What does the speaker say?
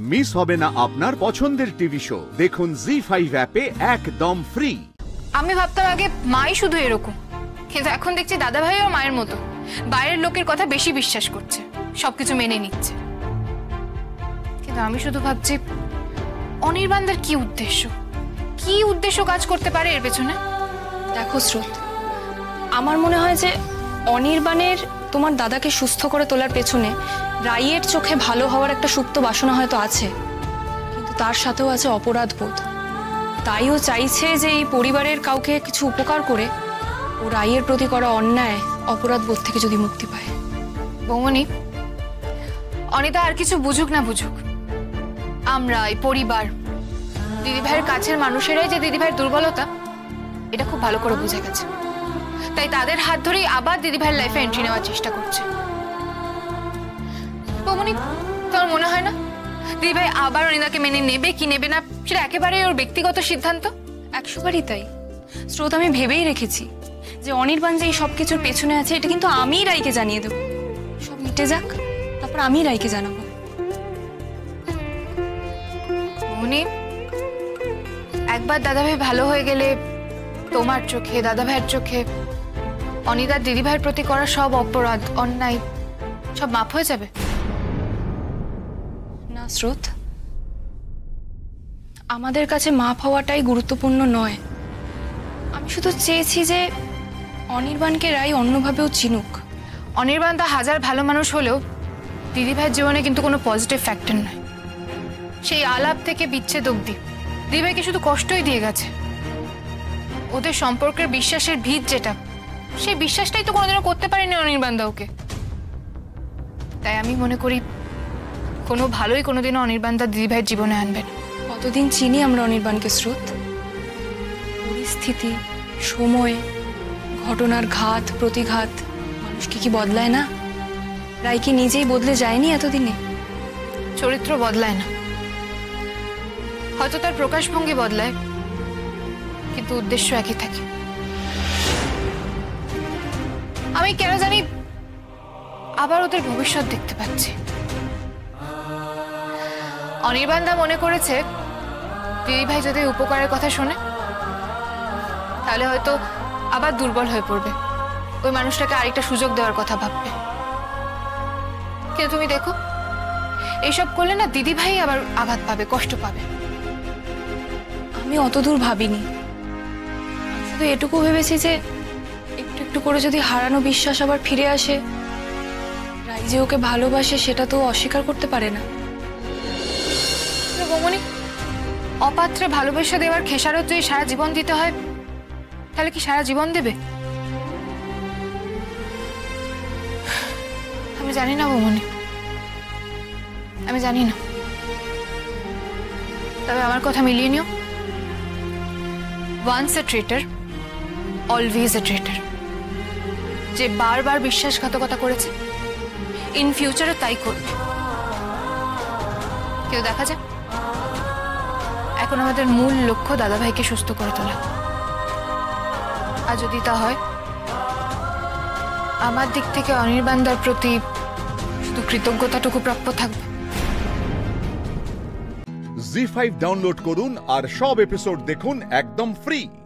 Miss होबे ना आपनार पछंदेर टीवी शो देखुन जी5 ऐपे एकदम फ्री। आमी भाबताम आगे माई शुधु एरकम, किन्तु एखन देखछि दादा भाई और मायेर मतो बाइरेर लोकेर कथा बेशी विश्वास करछे, सबकिछु मेने निच्छे। किन्तु आमी शुधु भाबछि अनिर्बाणदार की उद्देश्य काज करते पारे एर पेछने। देखो श्रुत, आमार मने हय जे अनिर्बाणेर তোমার দাদাকে সুস্থ করে তোলার পেছনে রায়ের চোখে ভালো হওয়ার একটা সুপ্ত বাসনা হয়তো আছে, কিন্তু তার সাথেও আছে অপরাধবোধ। তাইও চাইছে যে এই পরিবারের কাউকে কিছু উপকার করে ও রায়ের প্রতি করা অন্যায় অপরাধবোধ থেকে যদি মুক্তি পায়। বৌমনি, অনিতা আর কিছু বুঝুক না বুঝুক, আমরা এই পরিবার দিদিভাইয়ের কাছের মানুষেরাই যে দিদিভাইয়ের দুর্বলতা এটা খুব ভালো করে বুঝে গেছে। তাই তাদের হাত ধরেই আবার দিদিভাইয়ের লাইফে এন্ট্রি নেওয়ার চেষ্টা করছে। বৌমনি, তোর মনে হয় না দিদিভাই আবার অনিতাকে মেনে নেবে কি নেবে না সেটা একেবারে ওর ব্যক্তিগত সিদ্ধান্ত? 100 বারই তাই শ্রোত, আমি ভেবেই রেখেছি যে অনির্বাণ যে এই সবকিছুর পেছনে আছে এটা কিন্তু আমি রাইকে জানিয়ে দেবো। সব মিটে যাক, তারপর আমি রাইকে জানাবো। বৌমনি, একবার দাদাভাই ভালো হয়ে গেলে তোমার চোখে দাদাভাইয়ের চোখে অনিতা দিদিভাইয়ের প্রতি করা সব অপরাধ অন্যায় সব মাপ হয়ে যাবে না? শ্রোত, আমাদের কাছে মাপ হওয়াটাই গুরুত্বপূর্ণ নয়। আমি শুধু চেয়েছি যে অনির্বাণকে রায় অন্যভাবেও চিনুক। অনির্বাণ তা হাজার ভালো মানুষ হলেও দিদিভাইয়ের জীবনে কিন্তু কোনো পজিটিভ ফ্যাক্টর নয়। সেই আলাপ থেকে বিচ্ছেদ অবধি দিদিভাইকে শুধু কষ্টই দিয়ে গেছে। ওদের সম্পর্কের বিশ্বাসের ভিত যেটা, সেই বিশ্বাসটাই তো কোনোদিনও করতে পারেনি অনির্বাণ দাওকে। তাই আমি মনে করি কোনো ভালোই কোনোদিনও অনির্বাণ দা দিদিভাইয়ের জীবনে আনবেন। কতদিন চিনি আমরা অনির্বাণকে শ্রুত? পরিস্থিতি, সময়, ঘটনার ঘাত প্রতিঘাত মানুষকে কি বদলায় না? রায় কি নিজেই বদলে যায়নি এতদিনে? চরিত্র বদলায় না, হয়তো তার প্রকাশভঙ্গি বদলায়, কিন্তু উদ্দেশ্য একই থাকে। আমি কেন জানি আবার ওদের ভবিষ্যৎ দেখতে পাচ্ছি। অনির্বাণ দা মনে করেছে দিদিভাই যদি উপকারের কথা শোনে তাহলে হয়তো আবার দুর্বল হয়ে পড়বে, ওই মানুষটাকে আরেকটা সুযোগ দেওয়ার কথা ভাববে। কিন্তু তুমি দেখো, এইসব করলে না দিদিভাই আবার আঘাত পাবে, কষ্ট পাবে। আমি অতদূর ভাবিনি, শুধু এটুকু ভেবেছি যে একটু করে যদি হারানো বিশ্বাস আবার ফিরে আসে, রাই যে ওকে ভালোবাসে সেটা তো অস্বীকার করতে পারে না। বৌমনি, অপাত্রে ভালোবাসা দেওয়ার খেসারত যদি সারা জীবন দিতে হয় তাহলে কি সারা জীবন দেবে? আমি জানি না বৌমনি, আমি জানি না। তবে আমার কথা মিলিয়ে নিও, ওয়ান্স এ ট্রেটার অলওয়েজ এ ট্রেটার। যে বারবার বিশ্বাসঘাতকতা করেছে ইন ফিউচারও তাই করবে। কেউ দেখা যায়। এখন আমাদের মূল লক্ষ্য দাদাভাইকে সুস্থ করে তোলা, আর যদি তা হয় আমার দিক থেকে অনির্বাণদার প্রতি শুধু কৃতজ্ঞতাটুকু প্রাপ্য থাকবে। জি5 ডাউনলোড করুন আর সব এপিসোড দেখুন একদম ফ্রি।